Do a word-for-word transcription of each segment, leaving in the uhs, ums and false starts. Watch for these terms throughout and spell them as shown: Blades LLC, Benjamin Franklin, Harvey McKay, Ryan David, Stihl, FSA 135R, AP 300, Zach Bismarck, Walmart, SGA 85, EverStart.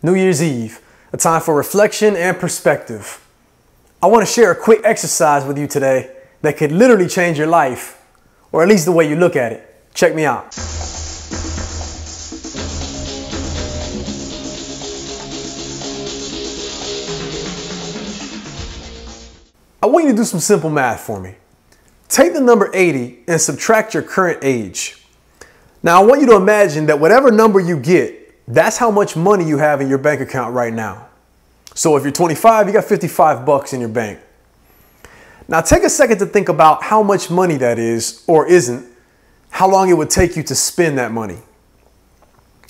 New Year's Eve, a time for reflection and perspective. I want to share a quick exercise with you today that could literally change your life, or at least the way you look at it. Check me out. I want you to do some simple math for me. Take the number eighty and subtract your current age. Now I want you to imagine that whatever number you get, that's how much money you have in your bank account right now. So if you're twenty-five, you got fifty-five bucks in your bank. Now take a second to think about how much money that is or isn't, how long it would take you to spend that money.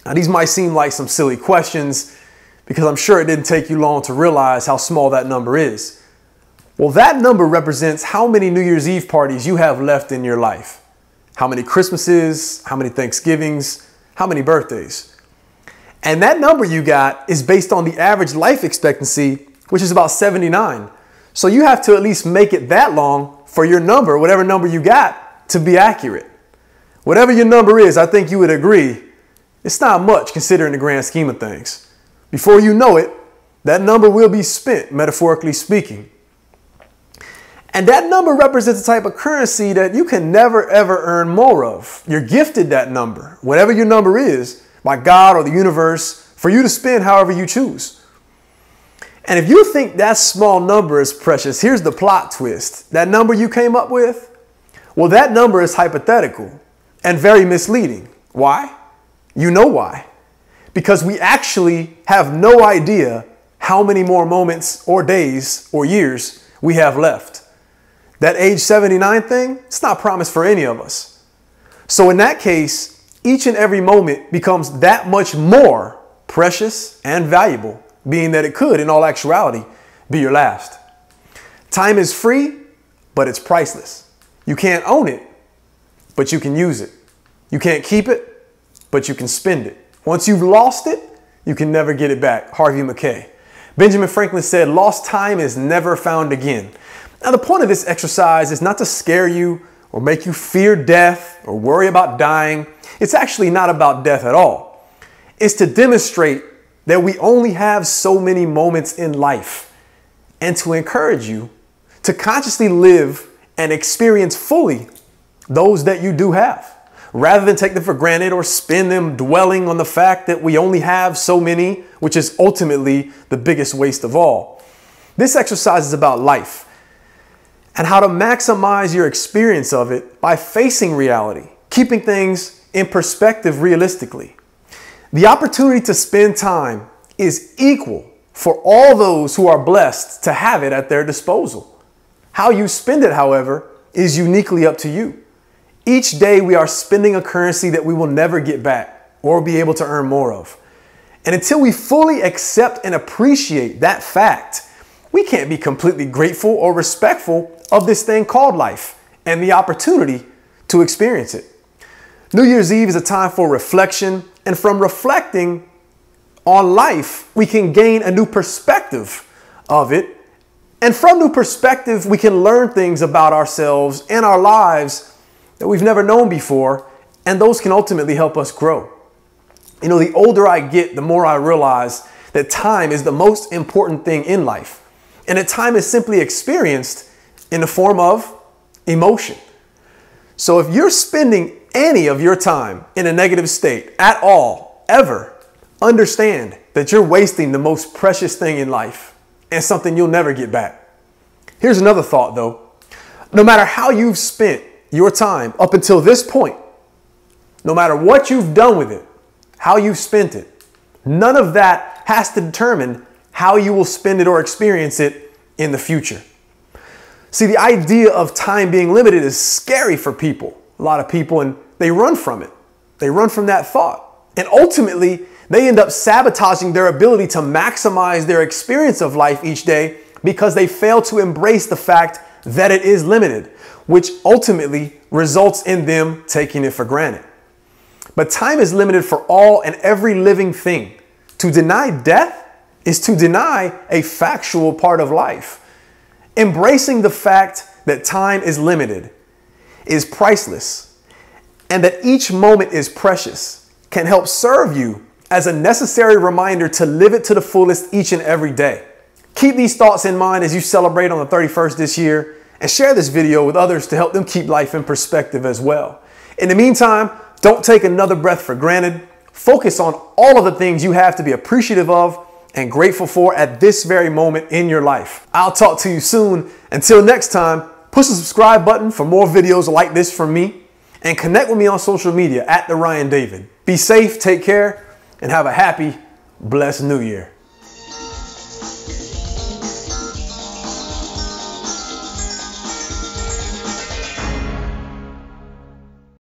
Now these might seem like some silly questions because I'm sure it didn't take you long to realize how small that number is. Well, that number represents how many New Year's Eve parties you have left in your life. How many Christmases, how many Thanksgivings, how many birthdays. And that number you got is based on the average life expectancy, which is about seventy-nine. So you have to at least make it that long for your number, whatever number you got, to be accurate. Whatever your number is, I think you would agree, it's not much considering the grand scheme of things. Before you know it, that number will be spent, metaphorically speaking. And that number represents the type of currency that you can never, ever earn more of. You're gifted that number, whatever your number is, by God or the universe, for you to spend however you choose. And if you think that small number is precious, here's the plot twist. That number you came up with, well, that number is hypothetical and very misleading. Why? You know why. Because we actually have no idea how many more moments or days or years we have left. That age seventy-nine thing, it's not promised for any of us. So in that case, each and every moment becomes that much more precious and valuable, being that it could, in all actuality, be your last. Time is free, but it's priceless. You can't own it, but you can use it. You can't keep it, but you can spend it. Once you've lost it, you can never get it back. Harvey McKay. Benjamin Franklin said, "Lost time is never found again." Now, the point of this exercise is not to scare you or make you fear death or worry about dying. It's actually not about death at all. It's to demonstrate that we only have so many moments in life and to encourage you to consciously live and experience fully those that you do have, rather than take them for granted or spend them dwelling on the fact that we only have so many, which is ultimately the biggest waste of all. This exercise is about life and how to maximize your experience of it by facing reality, keeping things in perspective realistically. The opportunity to spend time is equal for all those who are blessed to have it at their disposal. How you spend it, however, is uniquely up to you. Each day we are spending a currency that we will never get back or be able to earn more of. And until we fully accept and appreciate that fact, we can't be completely grateful or respectful of this thing called life and the opportunity to experience it. New Year's Eve is a time for reflection, and from reflecting on life, we can gain a new perspective of it. And from new perspective, we can learn things about ourselves and our lives that we've never known before, and those can ultimately help us grow. You know, the older I get, the more I realize that time is the most important thing in life, and that time is simply experienced in the form of emotion. So if you're spending any of your time in a negative state at all, ever, understand that you're wasting the most precious thing in life and something you'll never get back. Here's another thought though. No matter how you've spent your time up until this point, no matter what you've done with it, how you've spent it, none of that has to determine how you will spend it or experience it in the future. See, the idea of time being limited is scary for people, a lot of people, and they run from it. They run from that thought. And ultimately, they end up sabotaging their ability to maximize their experience of life each day because they fail to embrace the fact that it is limited, which ultimately results in them taking it for granted. But time is limited for all and every living thing. To deny death is to deny a factual part of life. Embracing the fact that time is limited, is priceless, and that each moment is precious can help serve you as a necessary reminder to live it to the fullest each and every day. Keep these thoughts in mind as you celebrate on the thirty-first this year, and share this video with others to help them keep life in perspective as well. In the meantime, don't take another breath for granted. Focus on all of the things you have to be appreciative of and grateful for at this very moment in your life. I'll talk to you soon. Until next time, push the subscribe button for more videos like this from me, and connect with me on social media at The Ryan David. Be safe, take care, and have a happy, blessed new year.